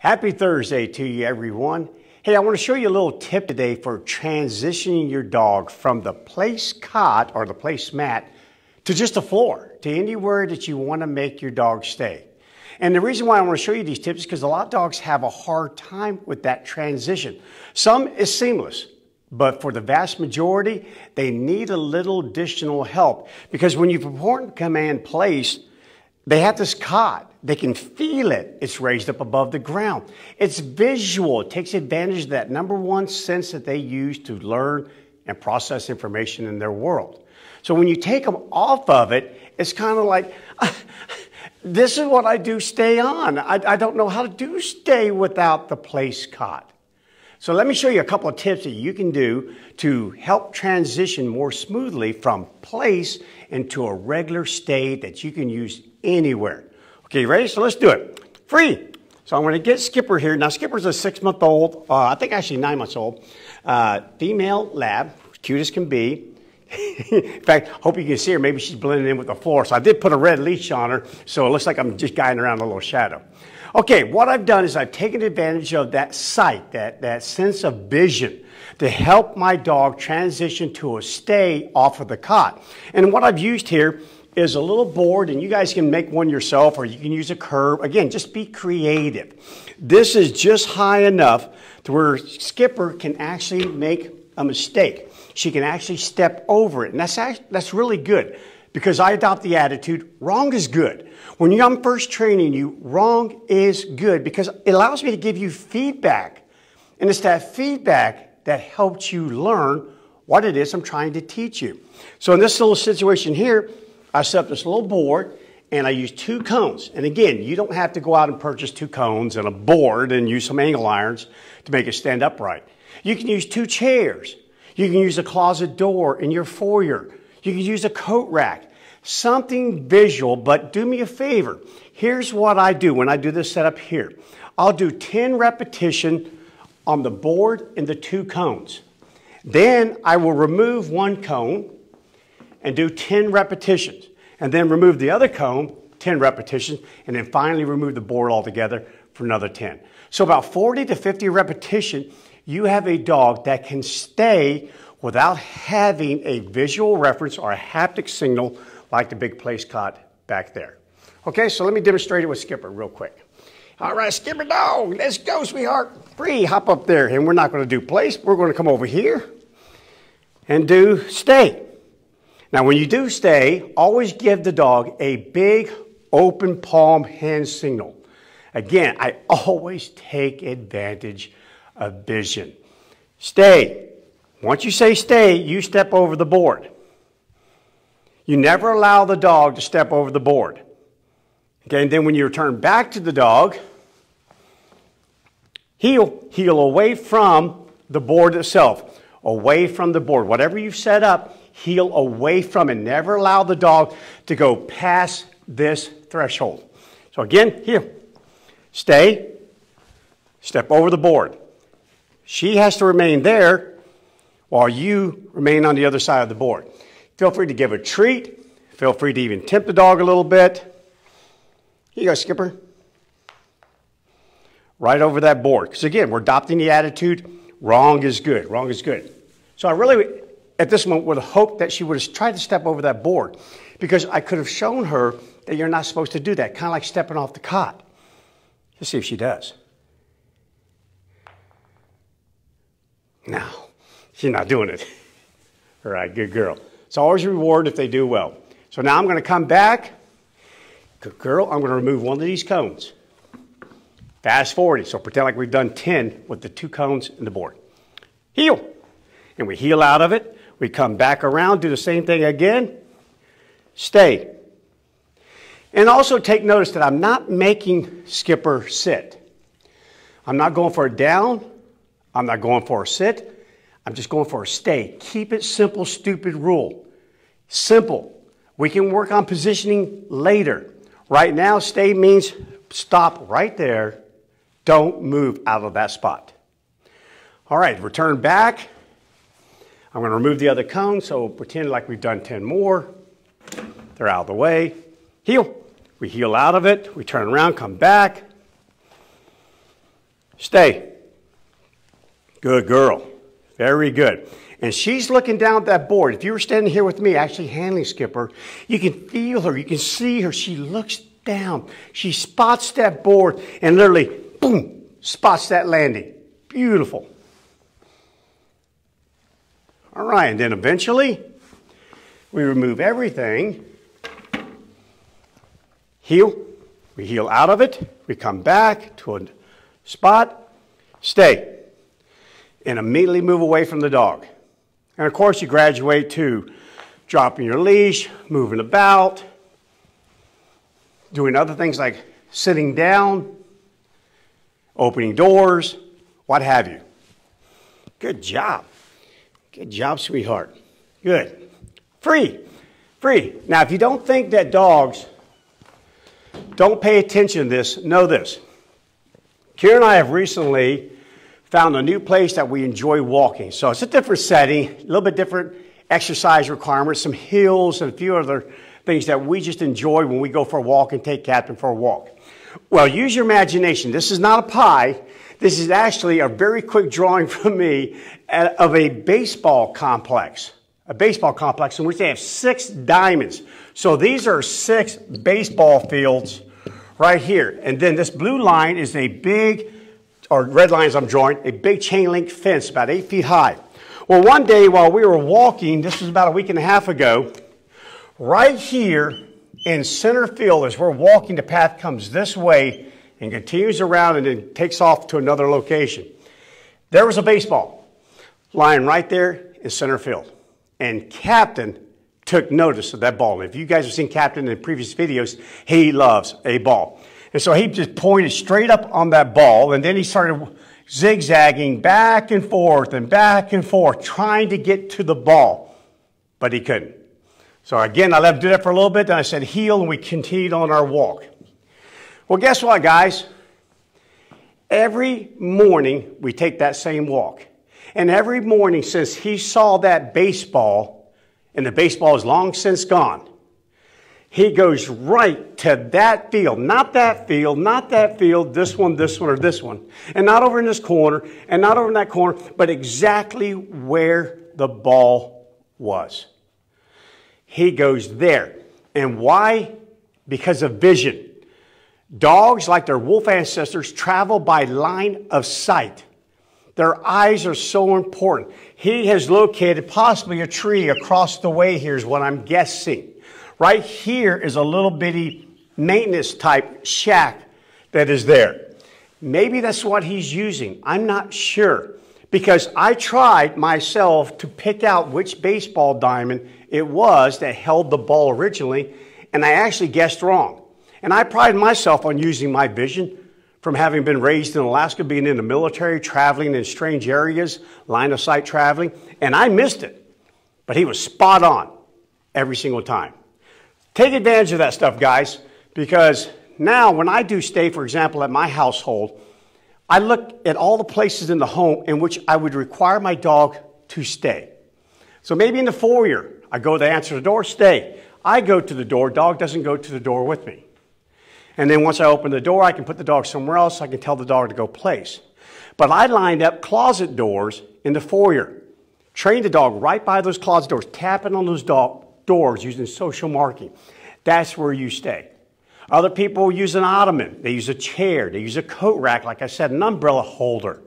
Happy Thursday to you, everyone. Hey, I want to show you a little tip today for transitioning your dog from the place cot or the place mat to just the floor, to anywhere that you want to make your dog stay. And the reason why I want to show you these tips is because a lot of dogs have a hard time with that transition. Some is seamless, but for the vast majority, they need a little additional help because when you perform command place, they have this cot. They can feel it. It's raised up above the ground. It's visual. It takes advantage of that number one sense that they use to learn and process information in their world. So when you take them off of it, it's kind of like, this is what I do stay on. I don't know how to do stay without the place cot. So let me show you a couple of tips that you can do to help transition more smoothly from place into a regular stay that you can use anywhere. Okay, ready? So let's do it. Free. So I'm going to get Skipper here. Now Skipper's a 6-month-old, I think actually 9-month-old, female lab, cute as can be. In fact, hope you can see her. Maybe she's blending in with the floor. So I did put a red leash on her, so it looks like I'm just guiding around a little shadow. Okay, what I've done is I've taken advantage of that sight, that sense of vision to help my dog transition to a stay off of the cot. And what I've used here is a little board, and you guys can make one yourself or you can use a curve. Again, just be creative. This is just high enough to where Skipper can actually make a mistake. She can actually step over it, and that's really good because I adopt the attitude, wrong is good. When I'm first training you, wrong is good because it allows me to give you feedback, and it's that feedback that helps you learn what it is I'm trying to teach you. So in this little situation here, I set up this little board and I use 2 cones. And again, you don't have to go out and purchase 2 cones and a board and use some angle irons to make it stand upright. You can use 2 chairs. You can use a closet door in your foyer. You can use a coat rack. Something visual, but do me a favor. Here's what I do when I do this setup here. I'll do 10 repetitions on the board and the 2 cones. Then I will remove 1 cone and do 10 repetitions, and then remove the other cone, 10 repetitions, and then finally remove the board altogether for another 10. So about 40 to 50 repetitions, you have a dog that can stay without having a visual reference or a haptic signal like the big place cot back there. Okay, so let me demonstrate it with Skipper real quick. All right, Skipper dog, let's go, sweetheart. Free, hop up there, and we're not gonna do place, we're gonna come over here and do stay. Now, when you do stay, always give the dog a big open palm hand signal. Again, I always take advantage of vision. Stay. Once you say stay, you step over the board. You never allow the dog to step over the board. Okay, and then when you return back to the dog, heel away from the board itself, away from the board. Whatever you've set up, heel away from it. Never allow the dog to go past this threshold. So again, here, stay, step over the board. She has to remain there while you remain on the other side of the board. Feel free to give a treat. Feel free to even tempt the dog a little bit. Here you go, Skipper. Right over that board. Because again, we're adopting the attitude, wrong is good, wrong is good. So I really, at this moment, would have hoped that she would have tried to step over that board because I could have shown her that you're not supposed to do that, kind of like stepping off the cot. Let's see if she does. No, she's not doing it. All right, good girl. It's always a reward if they do well. So now I'm going to come back. Good girl, I'm going to remove one of these cones. Fast forward, so pretend like we've done 10 with the 2 cones and the board. Heel, and we heel out of it. We come back around, do the same thing again, stay. And also take notice that I'm not making Skipper sit. I'm not going for a down. I'm not going for a sit. I'm just going for a stay. Keep it simple, stupid rule. Simple. We can work on positioning later. Right now, stay means stop right there. Don't move out of that spot. All right, return back. I'm going to remove the other cone, so pretend like we've done 10 more. They're out of the way. Heel. We heel out of it. We turn around, come back. Stay. Good girl. Very good. And she's looking down at that board. If you were standing here with me, actually handling Skipper, you can feel her. You can see her. She looks down. She spots that board and literally, boom, spots that landing. Beautiful. All right, and then eventually we remove everything. Heel. We heel out of it. We come back to a spot. Stay. And immediately move away from the dog. And of course you graduate to dropping your leash, moving about, doing other things like sitting down, opening doors, what have you. Good job. Good job, sweetheart. Good. Free. Free. Now if you don't think that dogs don't pay attention to this, know this. Kira and I have recently found a new place that we enjoy walking. So it's a different setting, a little bit different exercise requirements, some hills and a few other things that we just enjoy when we go for a walk and take Captain for a walk. Well, use your imagination. This is not a pie. This is actually a very quick drawing from me of a baseball complex in which they have 6 diamonds. So these are 6 baseball fields right here. And then this blue line is a big, or red lines I'm drawing, a big chain link fence about 8 feet high. Well, one day while we were walking, this was about a week and a half ago, right here in center field as we're walking, the path comes this way and continues around and then takes off to another location. There was a baseball lying right there in center field. And Captain took notice of that ball. And if you guys have seen Captain in previous videos, he loves a ball. And so he just pointed straight up on that ball, and then he started zigzagging back and forth and back and forth, trying to get to the ball, but he couldn't. So again, I let him do that for a little bit, then I said heel, and we continued on our walk. Well, guess what, guys? Every morning, we take that same walk. And every morning since he saw that baseball, and the baseball is long since gone, he goes right to that field, not that field, not that field, this one, or this one. And not over in this corner, and not over in that corner, but exactly where the ball was. He goes there. And why? Because of vision. Dogs, like their wolf ancestors, travel by line of sight. Their eyes are so important. He has located possibly a tree across the way here is what I'm guessing. Right here is a little bitty maintenance type shack that is there. Maybe that's what he's using. I'm not sure, because I tried myself to pick out which baseball diamond it was that held the ball originally, and I actually guessed wrong. And I pride myself on using my vision from having been raised in Alaska, being in the military, traveling in strange areas, line of sight traveling, and I missed it. But he was spot on every single time. Take advantage of that stuff, guys, because now when I do stay, for example, at my household, I look at all the places in the home in which I would require my dog to stay. So maybe in the foyer, I go to answer the door, stay. I go to the door, dog doesn't go to the door with me. And then once I open the door, I can put the dog somewhere else, I can tell the dog to go place. But I lined up closet doors in the foyer, trained the dog right by those closet doors, tapping on those doors using social marking. That's where you stay. Other people use an ottoman. They use a chair. They use a coat rack, like I said, an umbrella holder.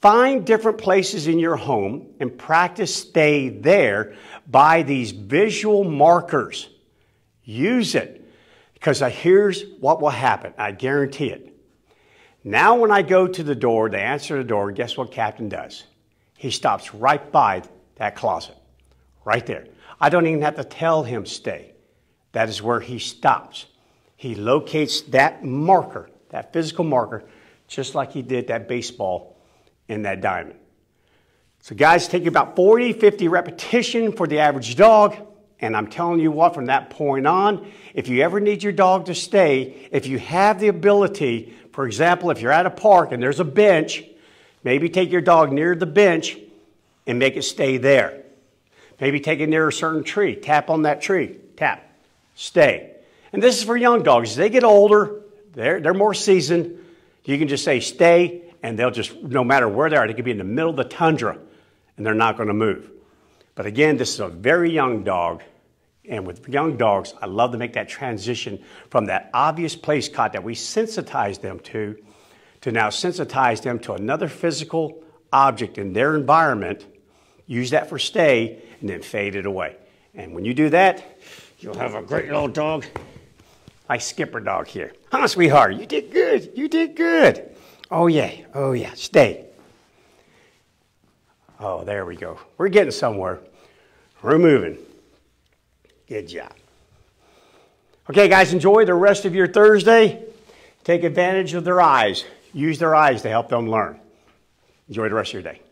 Find different places in your home and practice stay there by these visual markers. Use it, because here's what will happen. I guarantee it. Now when I go to the door, they answer the door, guess what Captain does? He stops right by that closet, right there. I don't even have to tell him stay. That is where he stops. He locates that marker, that physical marker, just like he did that baseball and that diamond. So guys, take about 40, 50 repetition for the average dog. And I'm telling you what, from that point on, if you ever need your dog to stay, if you have the ability, for example, if you're at a park and there's a bench, maybe take your dog near the bench and make it stay there. Maybe take it near a certain tree. Tap on that tree. Tap. Stay. And this is for young dogs. As they get older, they're more seasoned. You can just say stay and they'll just, no matter where they are, they could be in the middle of the tundra, and they're not going to move. But again, this is a very young dog, and with young dogs, I love to make that transition from that obvious place caught that we sensitize them to now sensitize them to another physical object in their environment, use that for stay, and then fade it away. And when you do that, you'll have a great little dog, like Skipper dog here. Huh, sweetheart, you did good, you did good. Oh yeah, stay. Oh, there we go. We're getting somewhere. We're moving. Good job. Okay, guys, enjoy the rest of your Thursday. Take advantage of their eyes. Use their eyes to help them learn. Enjoy the rest of your day.